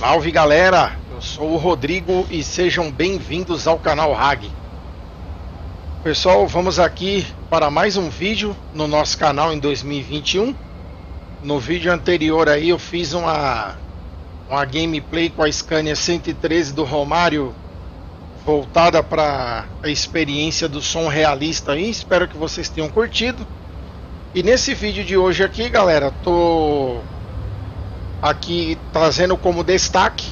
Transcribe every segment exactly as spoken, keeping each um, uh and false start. Salve galera, eu sou o Rodrigo e sejam bem-vindos ao canal R A G. Pessoal, vamos aqui para mais um vídeo no nosso canal em dois mil e vinte e um. No vídeo anterior aí eu fiz uma, uma gameplay com a Scania cento e treze do Romário, voltada para a experiência do som realista aí. Espero que vocês tenham curtido. E nesse vídeo de hoje aqui, galera, tô aqui trazendo como destaque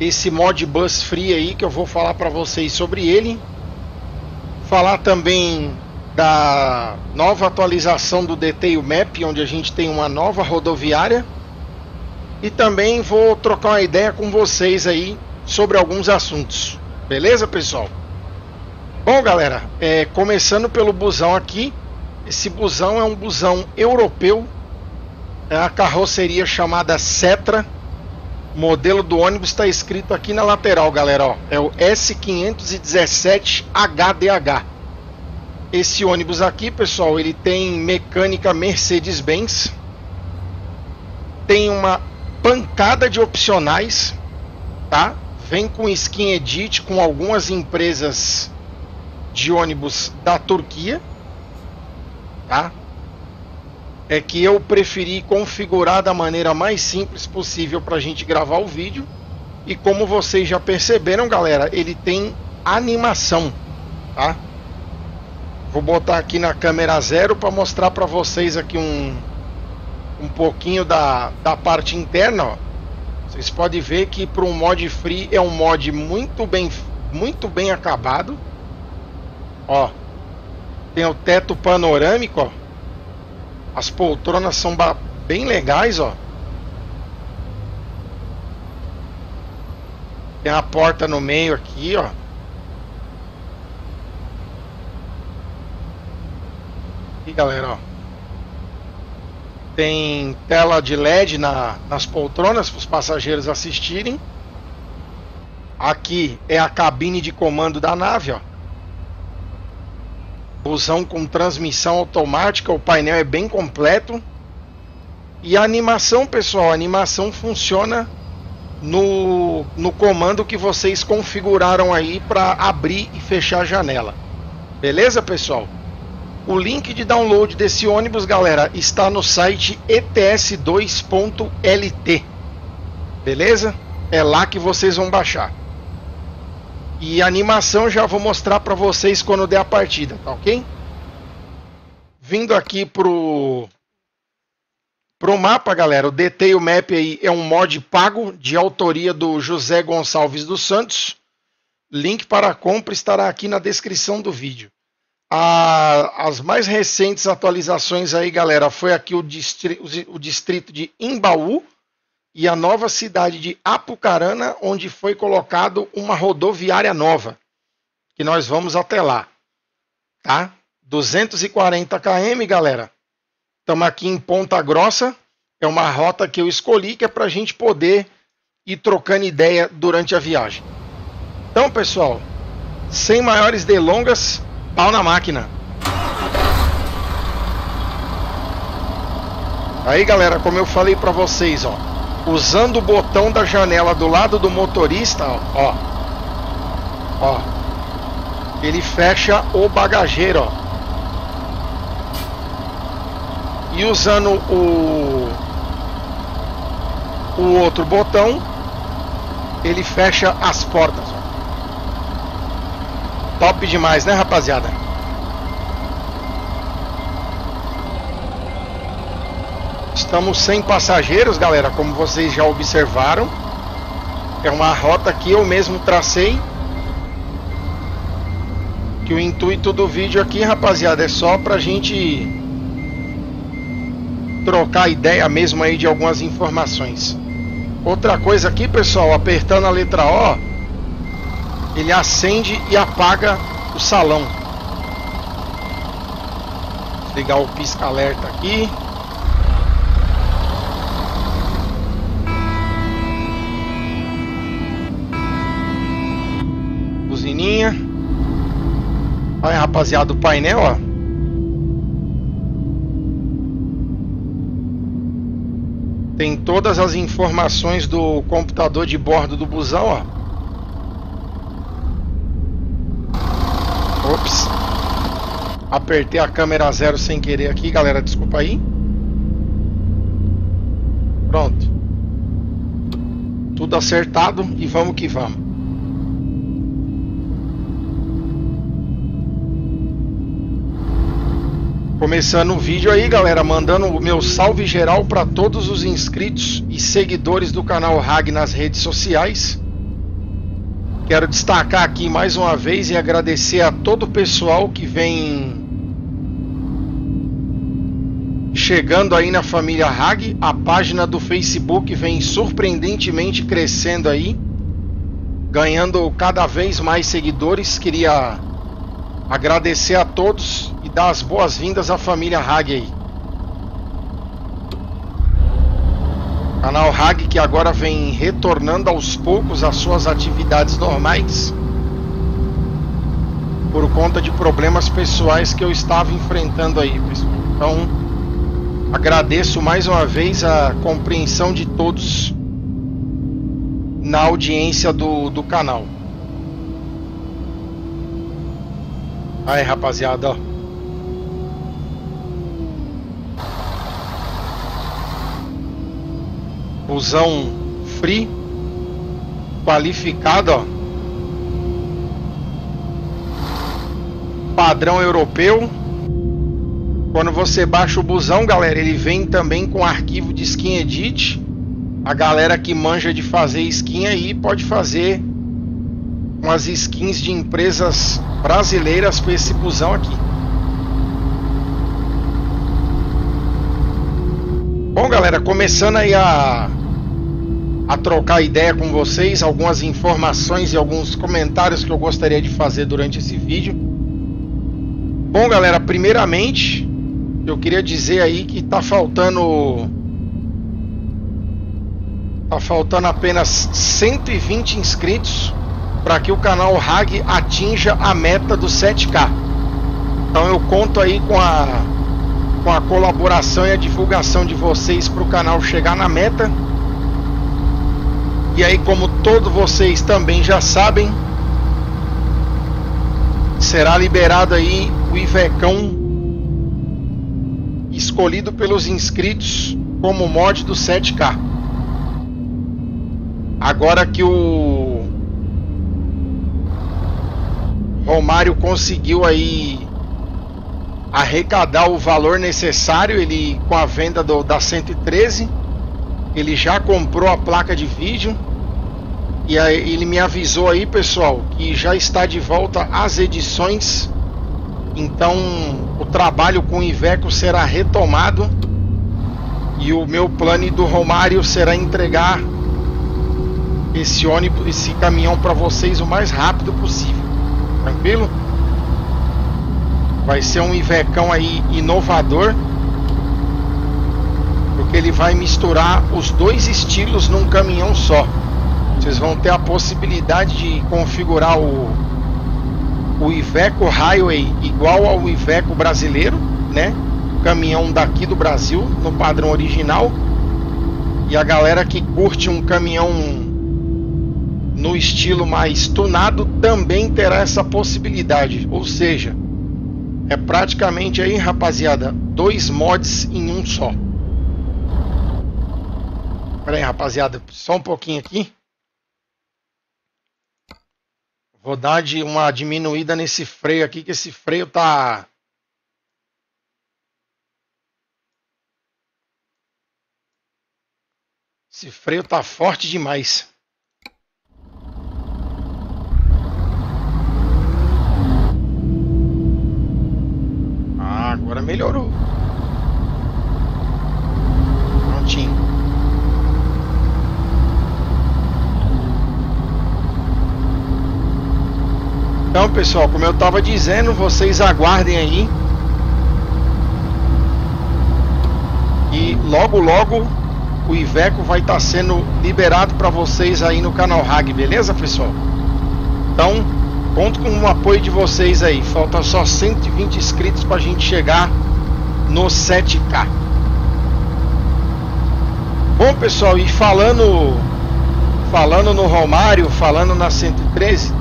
esse mod Bus Free aí, que eu vou falar para vocês sobre ele. Falar também da nova atualização do Detail Map, onde a gente tem uma nova rodoviária. E também vou trocar uma ideia com vocês aí sobre alguns assuntos. Beleza, pessoal? Bom, galera, é, começando pelo busão aqui. Esse busão é um busão europeu, é a carroceria chamada Setra. O modelo do ônibus está escrito aqui na lateral, galera, ó, é o S quinhentos e dezessete H D H. Esse ônibus aqui, pessoal, ele tem mecânica Mercedes-Benz, tem uma pancada de opcionais, tá? Vem com skin edit com algumas empresas de ônibus da Turquia, tá? É que eu preferi configurar da maneira mais simples possível para a gente gravar o vídeo. E como vocês já perceberam, galera, ele tem animação, tá? Vou botar aqui na câmera zero para mostrar para vocês aqui um, um pouquinho da, da parte interna, ó. Vocês podem ver que para um mod free é um mod muito bem, muito bem acabado. Ó, tem o teto panorâmico, ó. As poltronas são bem legais, ó. Tem a porta no meio aqui, ó. E galera, ó. Tem tela de L E D na, nas poltronas para os passageiros assistirem. Aqui é a cabine de comando da nave, ó. Busão com transmissão automática, o painel é bem completo. E a animação, pessoal, a animação funciona no, no comando que vocês configuraram aí para abrir e fechar a janela. Beleza, pessoal? O link de download desse ônibus, galera, está no site E T S dois ponto L T. Beleza? É lá que vocês vão baixar. E a animação já vou mostrar para vocês quando der a partida, tá ok? Vindo aqui pro, pro mapa, galera, o Detail Map aí é um mod pago de autoria do José Gonçalves dos Santos. Link para a compra estará aqui na descrição do vídeo. A, as mais recentes atualizações aí, galera, foi aqui o, distri, o, o distrito de Imbaú e a nova cidade de Apucarana, onde foi colocado uma rodoviária nova, que nós vamos até lá, tá? duzentos e quarenta quilômetros, galera. Estamos aqui em Ponta Grossa, é uma rota que eu escolhi, que é para a gente poder ir trocando ideia durante a viagem. Então, pessoal, sem maiores delongas, pau na máquina! Aí, galera, como eu falei para vocês, ó, usando o botão da janela do lado do motorista, ó, ó, ele fecha o bagageiro, ó. E usando o, o outro botão, ele fecha as portas, ó. Top demais, né, rapaziada? Estamos sem passageiros, galera, como vocês já observaram. É uma rota que eu mesmo tracei. Que o intuito do vídeo aqui, rapaziada, é só pra gente trocar ideia mesmo aí de algumas informações. Outra coisa aqui, pessoal, apertando a letra O, ele acende e apaga o salão. Vou ligar o pisca-alerta aqui. Olha, rapaziada, o painel, ó. Tem todas as informações do computador de bordo do busão, ó. Ops. Apertei a câmera zero sem querer aqui, galera, desculpa aí. Pronto. Tudo acertado e vamos que vamos. Começando o vídeo aí, galera, mandando o meu salve geral para todos os inscritos e seguidores do canal R A G nas redes sociais. Quero destacar aqui mais uma vez e agradecer a todo o pessoal que vem chegando aí na família R A G. A página do Facebook vem surpreendentemente crescendo aí, ganhando cada vez mais seguidores. Queria agradecer a todos e dar as boas-vindas à família R A G aí. Canal R A G que agora vem retornando aos poucos às suas atividades normais, por conta de problemas pessoais que eu estava enfrentando aí, pessoal. Então, agradeço mais uma vez a compreensão de todos na audiência do, do canal. Aí, rapaziada, ó. Busão free, qualificado, ó. Padrão europeu. Quando você baixa o busão, galera, ele vem também com arquivo de skin edit. A galera que manja de fazer skin aí pode fazer umas skins de empresas brasileiras para esse busão aqui. Bom, galera, começando aí a, a trocar ideia com vocês, algumas informações e alguns comentários que eu gostaria de fazer durante esse vídeo. Bom, galera, primeiramente eu queria dizer aí que tá faltando tá faltando apenas cento e vinte inscritos para que o canal R A G atinja a meta do sete K. Então eu conto aí com a, com a colaboração e a divulgação de vocês para o canal chegar na meta. E aí, como todos vocês também já sabem, será liberado aí o Ivecão escolhido pelos inscritos como mod do sete K. Agora que o Romário conseguiu aí arrecadar o valor necessário, ele com a venda do, da cento e treze, ele já comprou a placa de vídeo e aí ele me avisou aí, pessoal, que já está de volta as edições. Então o trabalho com o Iveco será retomado e o meu plano do Romário será entregar esse ônibus, esse caminhão para vocês o mais rápido possível. Tranquilo? Vai ser um Ivecão aí inovador, porque ele vai misturar os dois estilos num caminhão só. Vocês vão ter a possibilidade de configurar o, o Iveco Highway igual ao Iveco brasileiro, né? O caminhão daqui do Brasil, no padrão original. E a galera que curte um caminhão no estilo mais tunado também terá essa possibilidade. Ou seja, é praticamente aí, rapaziada, dois mods em um só. Pera aí, rapaziada, só um pouquinho aqui. Vou dar de uma diminuída nesse freio aqui, que esse freio tá... Esse freio tá forte demais. Agora melhorou. Prontinho. Então, pessoal, como eu estava dizendo, vocês aguardem aí. E logo, logo, o Iveco vai estar tá sendo liberado para vocês aí no canal R A G, beleza, pessoal? Então... conto com o apoio de vocês aí. Falta só cento e vinte inscritos para a gente chegar no sete K. Bom, pessoal, e falando falando no Romário, falando na cento e treze,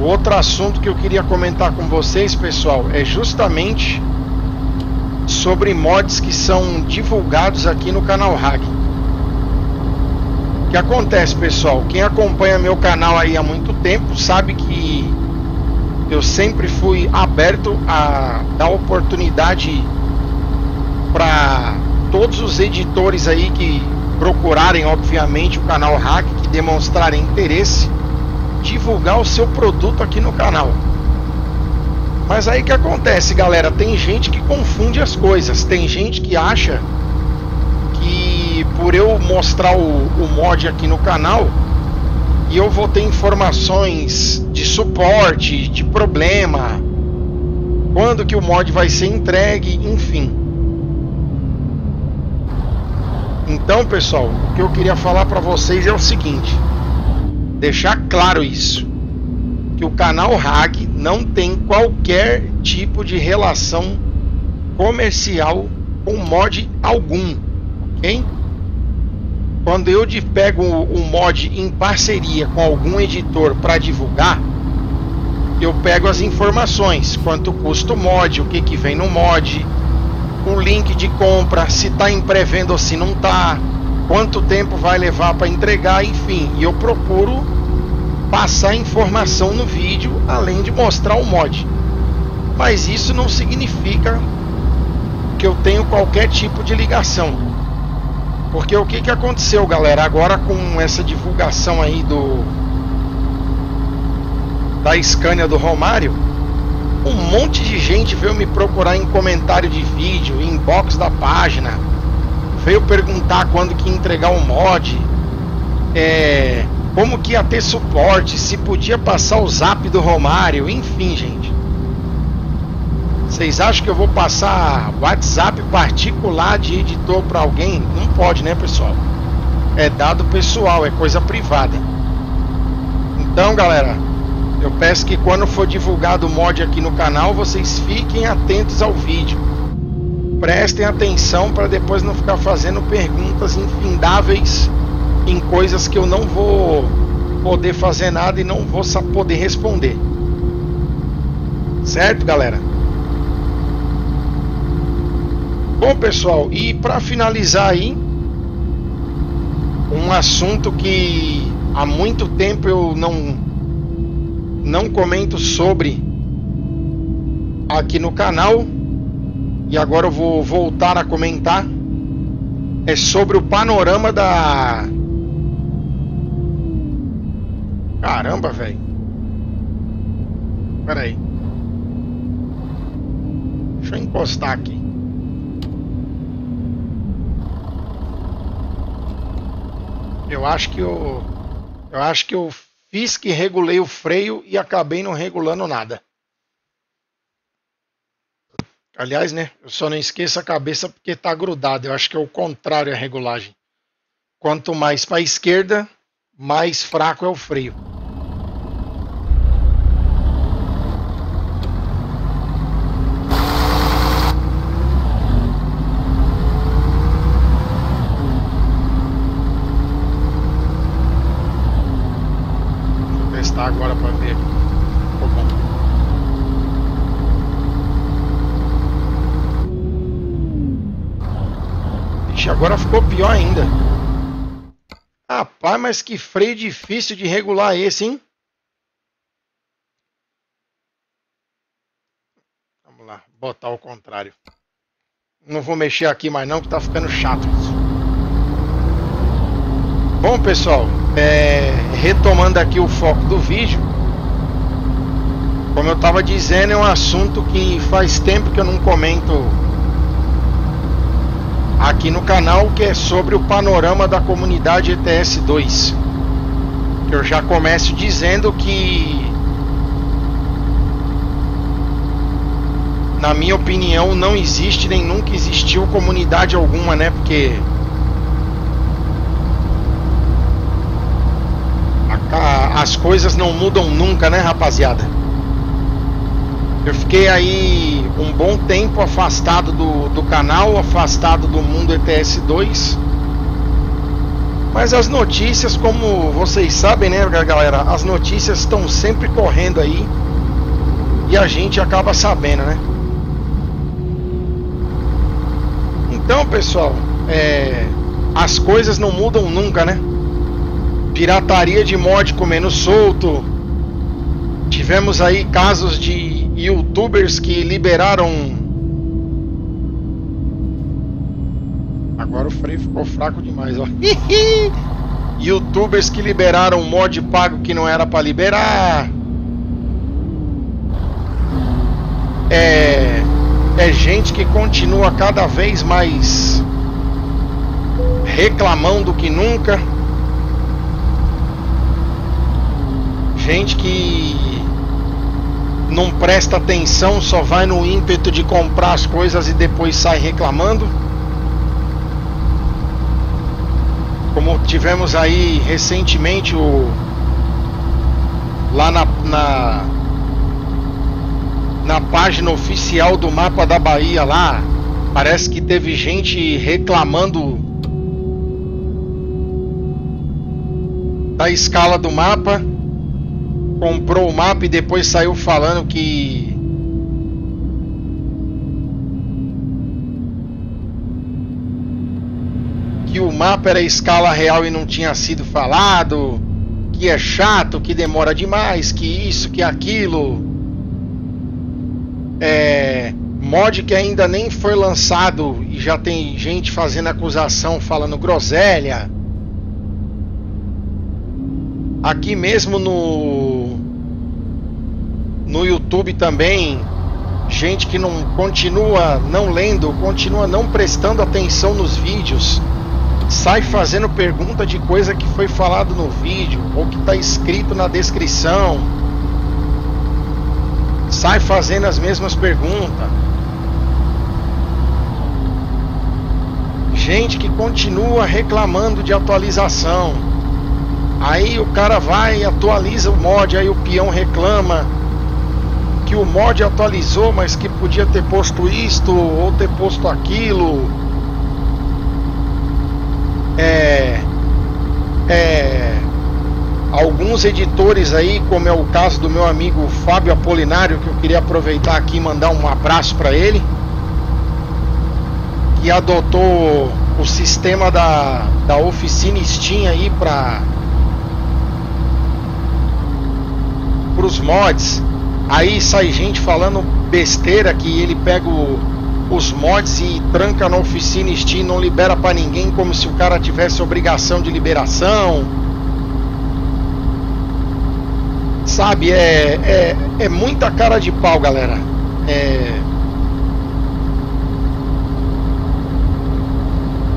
o outro assunto que eu queria comentar com vocês, pessoal, é justamente sobre mods que são divulgados aqui no canal Hack. O que acontece, pessoal? Quem acompanha meu canal aí há muito tempo sabe que eu sempre fui aberto a dar oportunidade para todos os editores aí que procurarem, obviamente, o canal Hack, que demonstrarem interesse, divulgar o seu produto aqui no canal. Mas aí que acontece, galera, tem gente que confunde as coisas, tem gente que acha que por eu mostrar o, o mod aqui no canal, e eu vou ter informações de suporte, de problema, quando que o mod vai ser entregue, enfim. Então, pessoal, o que eu queria falar para vocês é o seguinte, deixar claro isso, que o canal Hack não tem qualquer tipo de relação comercial com mod algum, ok? Quando eu pego um mod em parceria com algum editor para divulgar, eu pego as informações, quanto custa o mod, o que que vem no mod, o link de compra, se está em pré-venda ou se não está, quanto tempo vai levar para entregar, enfim, e eu procuro passar informação no vídeo, além de mostrar o mod. Mas isso não significa que eu tenho qualquer tipo de ligação. Porque o que que aconteceu, galera? Agora com essa divulgação aí do da Scania do Romário, um monte de gente veio me procurar em comentário de vídeo, em inbox da página, veio perguntar quando que ia entregar o mod, é... como que ia ter suporte, se podia passar o zap do Romário, enfim, gente. Vocês acham que eu vou passar WhatsApp particular de editor para alguém? Não pode, né, pessoal? É dado pessoal, é coisa privada. Então, galera, eu peço que quando for divulgado o mod aqui no canal, vocês fiquem atentos ao vídeo. Prestem atenção para depois não ficar fazendo perguntas infindáveis em coisas que eu não vou poder fazer nada e não vou poder responder. Certo, galera? Bom, pessoal, e para finalizar aí, um assunto que há muito tempo eu não não comento sobre aqui no canal, e agora eu vou voltar a comentar, é sobre o panorama da... Caramba, velho. Pera aí. Deixa eu encostar aqui. Eu acho que eu... Eu acho que eu fiz que regulei o freio e acabei não regulando nada. Aliás, né? Eu só não esqueço a cabeça porque tá grudado. Eu acho que é o contrário a regulagem. Quanto mais para a esquerda, mais fraco é o freio. Vou testar agora para ver aqui. Ficou bom. Ixi, agora ficou pior ainda. Rapaz, mas que freio difícil de regular esse, hein? Vamos lá, botar ao contrário. Não vou mexer aqui mais não, que tá ficando chato isso. Bom, pessoal, é... retomando aqui o foco do vídeo, como eu tava dizendo, é um assunto que faz tempo que eu não comento aqui no canal, que é sobre o panorama da comunidade E T S dois. Eu já começo dizendo que, na minha opinião, não existe nem nunca existiu comunidade alguma, né? Porque a, a, as coisas não mudam nunca, né, rapaziada? Eu fiquei aí um bom tempo afastado do, do canal, afastado do mundo E T S dois, Mas as notícias, como vocês sabem, né, galera, as notícias estão sempre correndo aí e a gente acaba sabendo, né? Então, pessoal, é, as coisas não mudam nunca, né? Pirataria de mod comendo solto. Tivemos aí casos de youtubers que liberaram... Agora o freio ficou fraco demais, ó. Youtubers que liberaram mod pago que não era pra liberar. É... É gente que continua cada vez mais reclamando que nunca. Gente que não presta atenção, só vai no ímpeto de comprar as coisas e depois sai reclamando. Como tivemos aí recentemente o... Lá na... na... na página oficial do mapa da Bahia lá, parece que teve gente reclamando da escala do mapa, comprou o mapa e depois saiu falando que que o mapa era escala real e não tinha sido falado, que é chato, que demora demais, que isso, que aquilo. É, mod que ainda nem foi lançado e já tem gente fazendo acusação, falando groselha. Aqui mesmo no no YouTube também, gente que não continua não lendo, continua não prestando atenção nos vídeos, sai fazendo pergunta de coisa que foi falado no vídeo ou que está escrito na descrição. Sai fazendo as mesmas perguntas. Gente que continua reclamando de atualização. Aí o cara vai e atualiza o mod, aí o peão reclama que o mod atualizou, mas que podia ter posto isto ou ter posto aquilo. É... É... Alguns editores aí, como é o caso do meu amigo Fábio Apolinário, que eu queria aproveitar aqui e mandar um abraço para ele, que adotou o sistema da, da oficina Steam aí para os mods. Aí sai gente falando besteira que ele pega o, os mods e tranca na oficina Steam, não libera para ninguém, como se o cara tivesse obrigação de liberação. Sabe, é, é, é muita cara de pau, galera. É...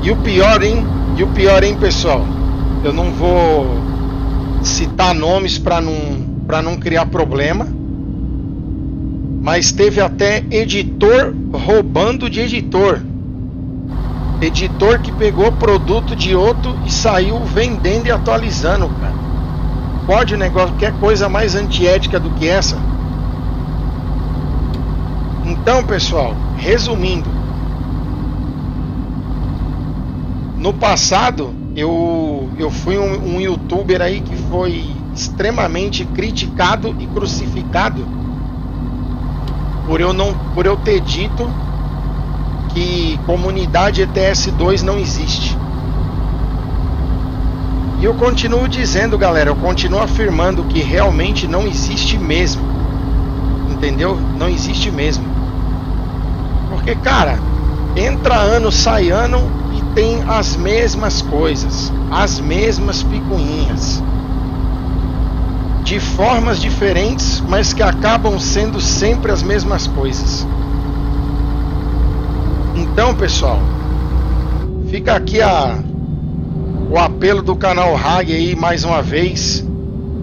E o pior, hein? E o pior, hein, pessoal? Eu não vou citar nomes para não, para não criar problema. Mas teve até editor roubando de editor. Editor que pegou produto de outro e saiu vendendo e atualizando, cara. Pode o negócio, que é coisa mais antiética do que essa. Então, pessoal, resumindo, no passado eu, eu fui um, um youtuber aí que foi extremamente criticado e crucificado por eu, não, por eu ter dito que comunidade E T S dois não existe. E eu continuo dizendo, galera, eu continuo afirmando que realmente não existe mesmo. Entendeu? Não existe mesmo. Porque, cara, entra ano, sai ano e tem as mesmas coisas, as mesmas picuinhas, de formas diferentes, mas que acabam sendo sempre as mesmas coisas. Então, pessoal, fica aqui a... o apelo do canal Hag aí mais uma vez.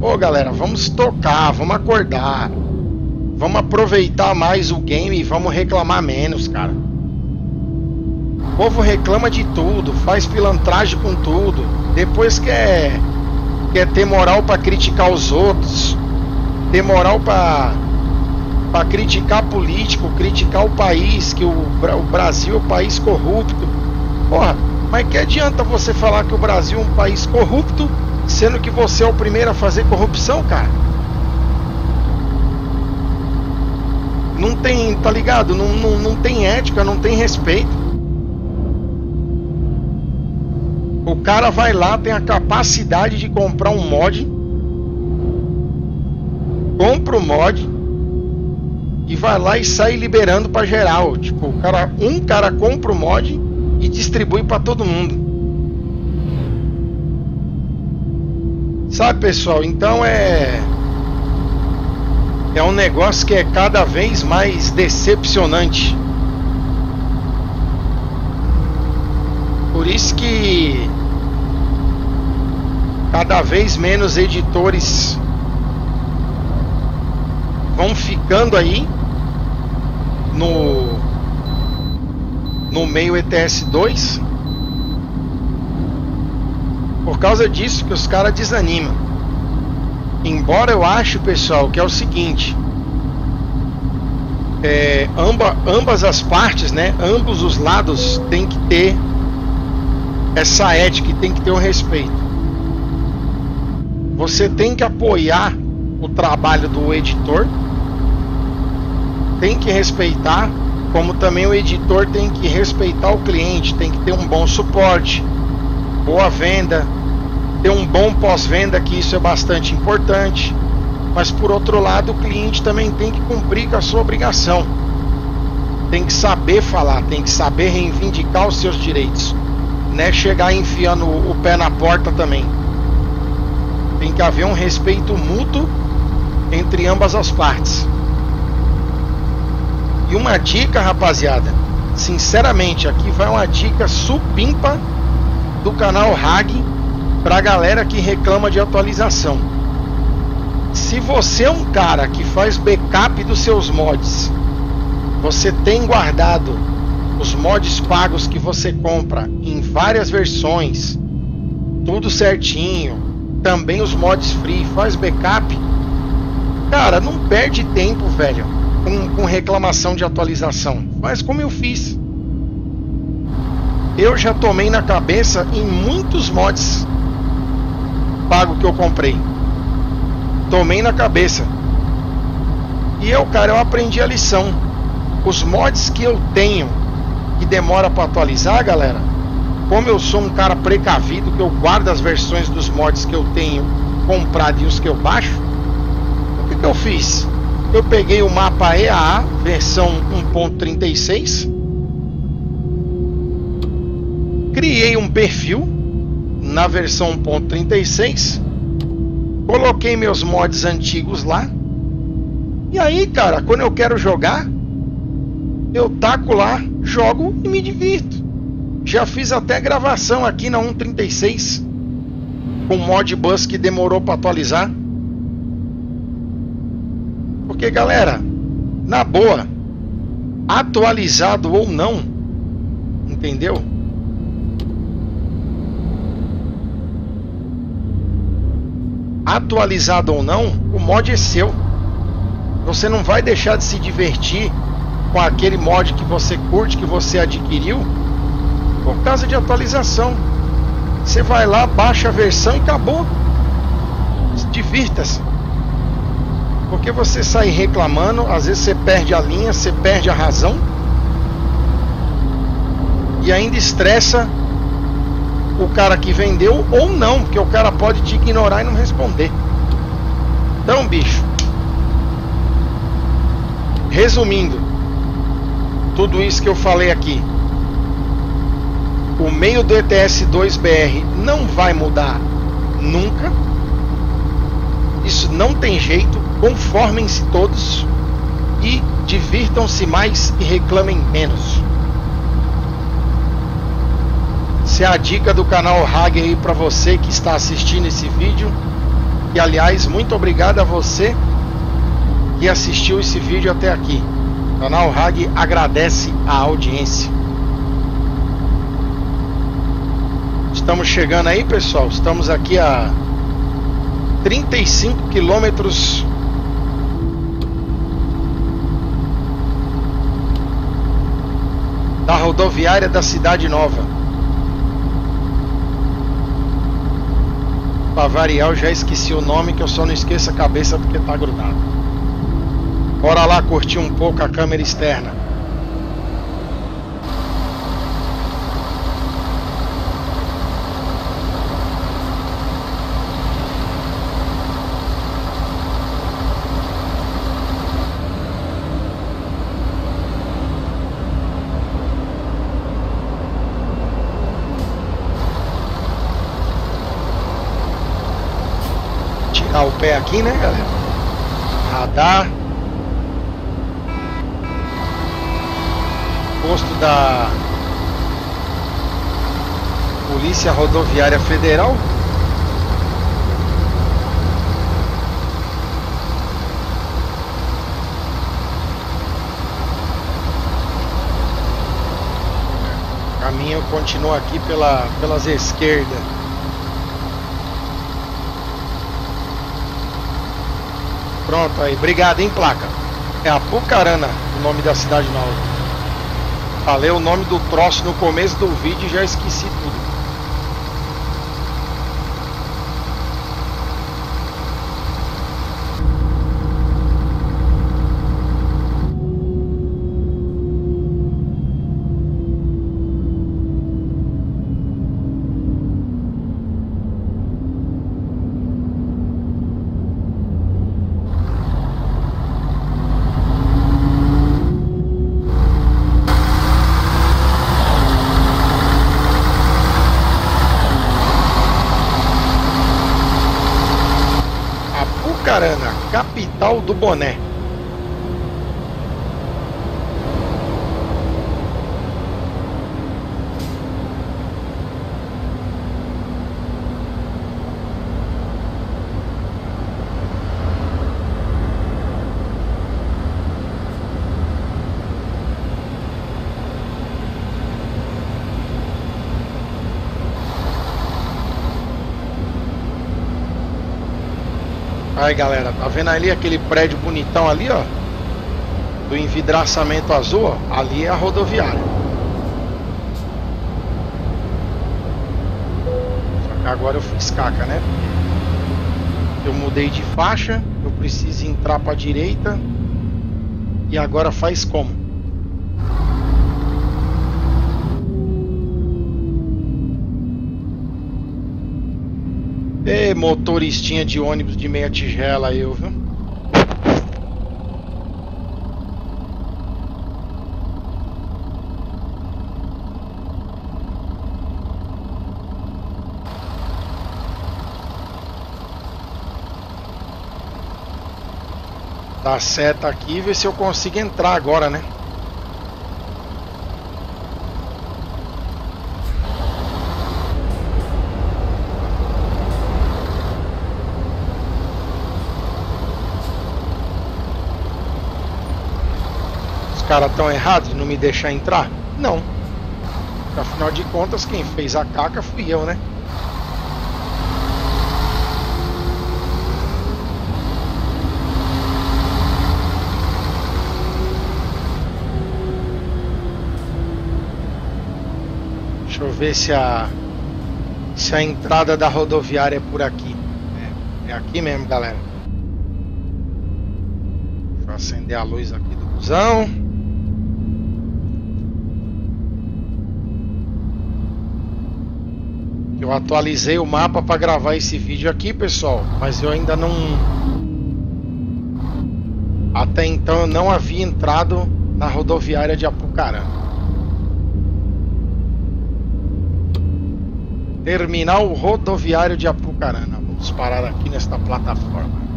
Ô galera, vamos tocar, vamos acordar, vamos aproveitar mais o game e vamos reclamar menos, cara. O povo reclama de tudo, faz pilantragem com tudo, depois quer, quer ter moral pra criticar os outros, ter moral pra, pra criticar político, criticar o país, que o, o Brasil é um país corrupto. Porra, Mas que adianta você falar que o Brasil é um país corrupto, sendo que você é o primeiro a fazer corrupção, cara? Não tem, tá ligado? Não, não, não tem ética, não tem respeito. O cara vai lá, tem a capacidade de comprar um mod, compra o mod e vai lá e sai liberando pra geral. Tipo, o cara, um cara compra o mod e distribui pra todo mundo. Sabe, pessoal? Então é... é um negócio que é cada vez mais decepcionante. Por isso que cada vez menos editores vão ficando aí no no meio E T S dois. Por causa disso que os caras desanimam. Embora eu acho, pessoal, que é o seguinte, é, amba, ambas as partes, né, ambos os lados tem que ter essa ética e tem que ter um respeito. Você tem que apoiar o trabalho do editor, tem que respeitar, como também o editor tem que respeitar o cliente, tem que ter um bom suporte, boa venda, ter um bom pós-venda, que isso é bastante importante. Mas por outro lado, o cliente também tem que cumprir com a sua obrigação, tem que saber falar, tem que saber reivindicar os seus direitos, não é chegar enfiando o pé na porta também. Tem que haver um respeito mútuo entre ambas as partes. E uma dica, rapaziada, sinceramente, aqui vai uma dica supimpa do canal Hag pra galera que reclama de atualização. Se você é um cara que faz backup dos seus mods, você tem guardado os mods pagos que você compra em várias versões, tudo certinho, também os mods free, faz backup, cara, não perde tempo, velho, com, com reclamação de atualização. Faz como eu fiz. Eu já tomei na cabeça em muitos mods pago que eu comprei, tomei na cabeça. E eu, cara, eu aprendi a lição. Os mods que eu tenho que demora para atualizar, galera, como eu sou um cara precavido, que eu guardo as versões dos mods que eu tenho comprado e os que eu baixo, o que que eu fiz? Eu peguei o mapa E A A versão um ponto trinta e seis, criei um perfil na versão um ponto trinta e seis, coloquei meus mods antigos lá. E aí, cara, quando eu quero jogar, eu taco lá, jogo e me divirto. Já fiz até gravação aqui na um ponto trinta e seis com Modbus que demorou para atualizar. Porque, galera, na boa, atualizado ou não, entendeu? Atualizado ou não, o mod é seu. Você não vai deixar de se divertir com aquele mod que você curte, que você adquiriu, por causa de atualização. Você vai lá, baixa a versão e acabou. Divirta-se. Porque você sai reclamando, às vezes você perde a linha, você perde a razão e ainda estressa o cara que vendeu ou não, porque o cara pode te ignorar e não responder. Então, bicho, resumindo tudo isso que eu falei aqui, o meio do E T S dois B R não vai mudar nunca. Isso não tem jeito. Conformem-se todos e divirtam-se mais e reclamem menos. Essa é a dica do canal Hag aí para você que está assistindo esse vídeo. E aliás, muito obrigado a você que assistiu esse vídeo até aqui. O canal Hag agradece a audiência. Estamos chegando aí, pessoal. Estamos aqui a trinta e cinco quilômetros da rodoviária da Cidade Nova. pra variar, eu já esqueci o nome, que eu só não esqueço a cabeça porque tá grudado. Bora lá curtir um pouco a câmera externa. O pé aqui, né, galera? Radar, posto da Polícia Rodoviária Federal. O caminho continua aqui pela, pelas esquerdas. Pronto, aí, obrigado, hein, placa. É Apucarana o nome da cidade nova. Falei o nome do troço no começo do vídeo e já esqueci tudo. Apucarana, capital do boné. Aí, galera, tá vendo ali aquele prédio bonitão ali, ó, do envidraçamento azul, ó? Ali é a rodoviária. Só que agora eu fiz caca, né? Eu mudei de faixa, eu preciso entrar pra direita. E agora faz como? Ei, motoristinha de ônibus de meia tigela, eu, viu? Dá seta aqui e ver se eu consigo entrar agora, né? Caras tão errados de não me deixar entrar? Não. Afinal de contas, quem fez a caca fui eu, né? Deixa eu ver se a se a entrada da rodoviária é por aqui. É, é aqui mesmo, galera. Deixa eu acender a luz aqui do busão. Eu atualizei o mapa para gravar esse vídeo aqui, pessoal, mas eu ainda não... Até então eu não havia entrado na rodoviária de Apucarana. Terminal rodoviário de Apucarana. Vamos parar aqui nesta plataforma.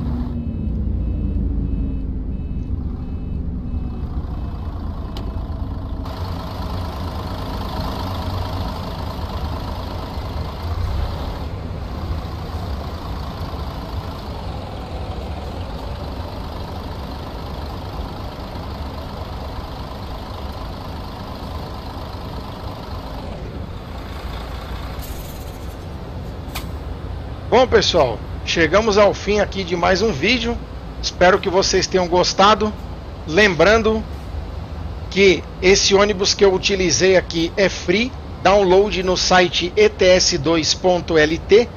Bom, pessoal, chegamos ao fim aqui de mais um vídeo. Espero que vocês tenham gostado. Lembrando que esse ônibus que eu utilizei aqui é free. Download no site E T S dois ponto L T.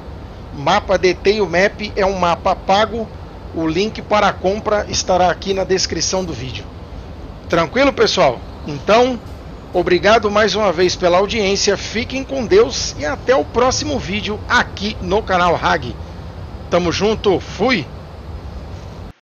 Mapa Detail Map é um mapa pago. O link para a compra estará aqui na descrição do vídeo. Tranquilo, pessoal? Então, obrigado mais uma vez pela audiência. Fiquem com Deus e até o próximo vídeo aqui no canal R A G. Tamo junto, fui!